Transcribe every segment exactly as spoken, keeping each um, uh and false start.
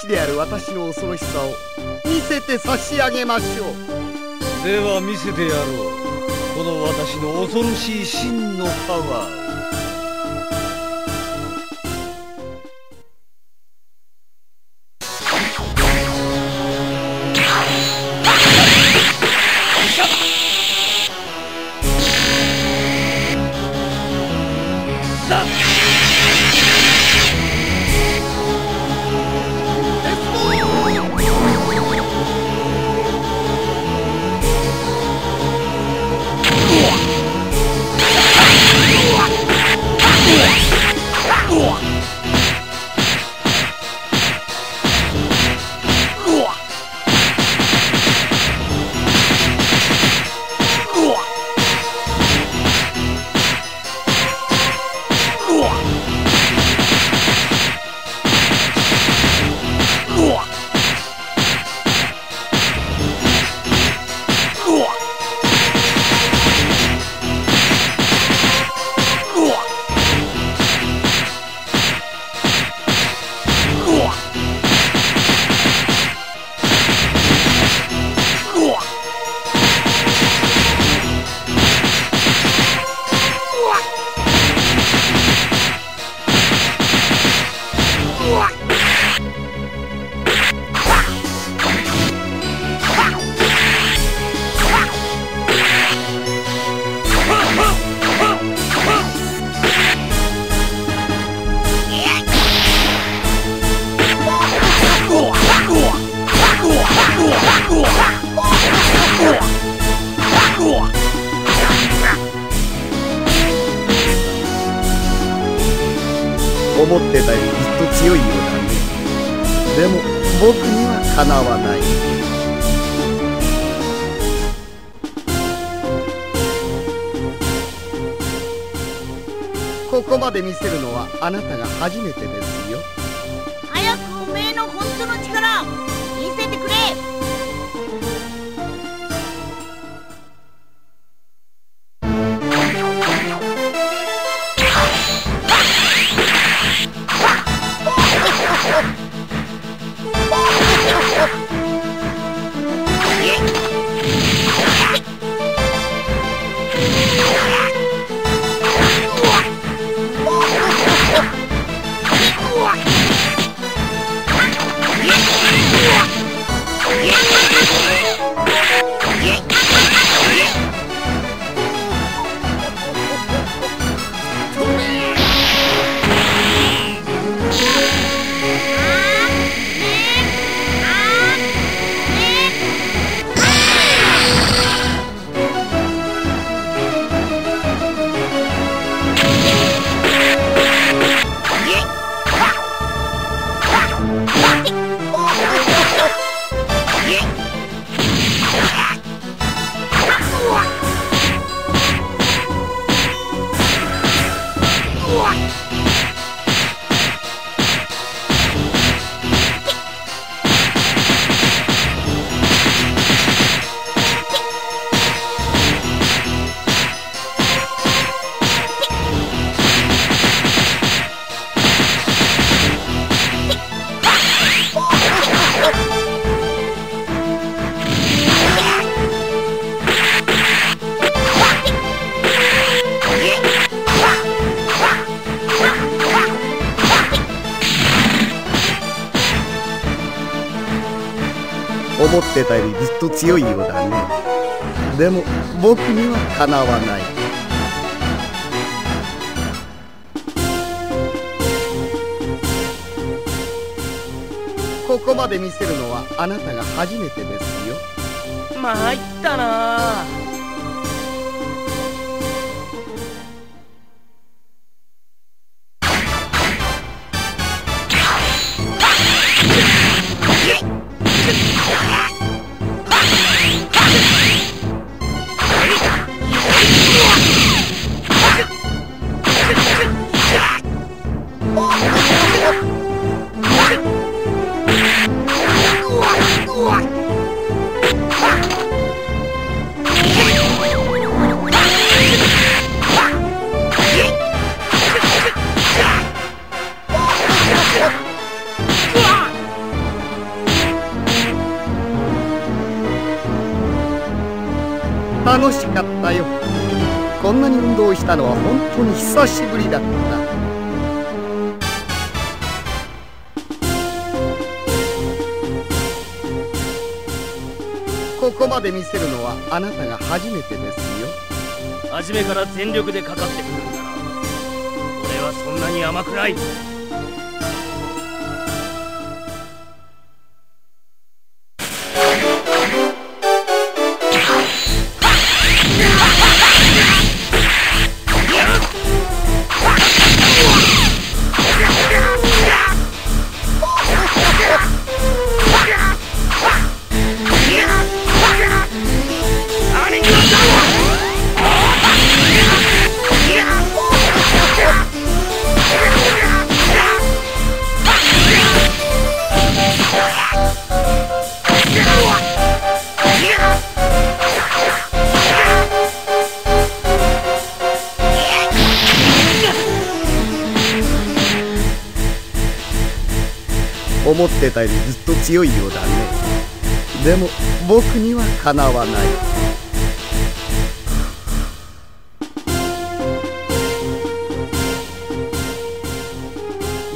父である私の恐ろしさを見せて差し上げましょう。では見せてやろう、この私の恐ろしい真のパワー。思ってたよりずっと強いようだね。でも僕にはかなわない。ここまで見せるのはあなたが初めてですよ。早くおめえの本当の力見せてくれ。思ってたよりずっと強いようだね。でも僕にはかなわない。ここまで見せるのはあなたが初めてですよ。参ったなあ。こんなに運動したのは本当に久しぶりだった。ここまで見せるのはあなたが初めてですよ。初めから全力でかかってくるんだな。俺はそんなに甘くない。思ってたよりずっと強いようだね。でも僕にはかなわない。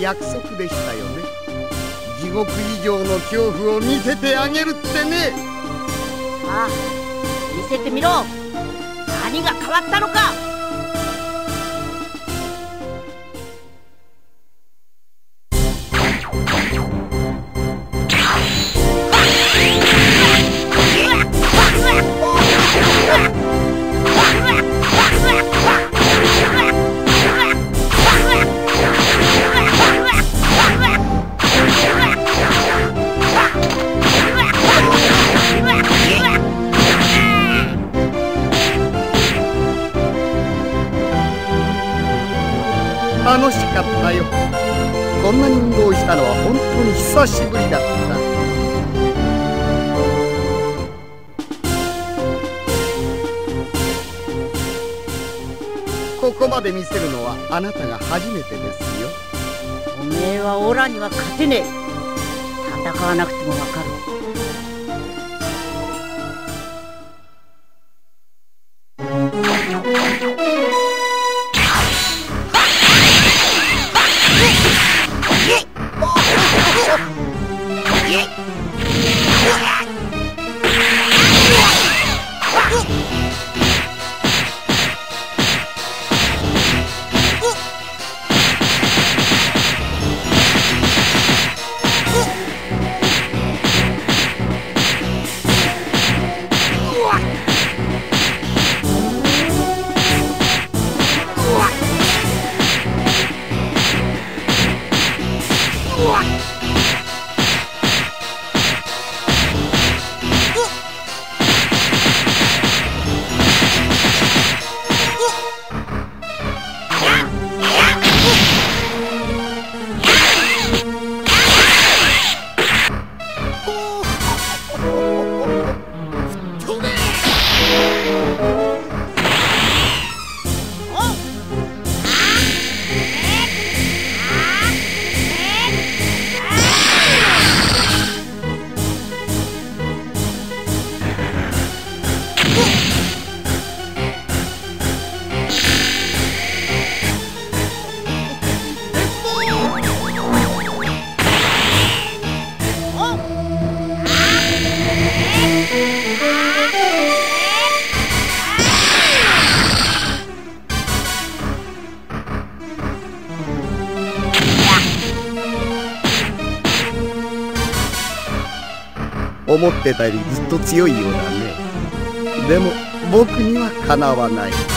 約束でしたよね。地獄以上の恐怖を見せてあげるってね。さあ見せてみろ。何が変わったのか。楽しかったよ。こんなに運動したのは本当に久しぶりだった。ここまで見せるのはあなたが初めてですよ。おめえはオラには勝てねえ。戦わなくてもわかる。思ってたよりずっと強いようだね。でも僕にはかなわない。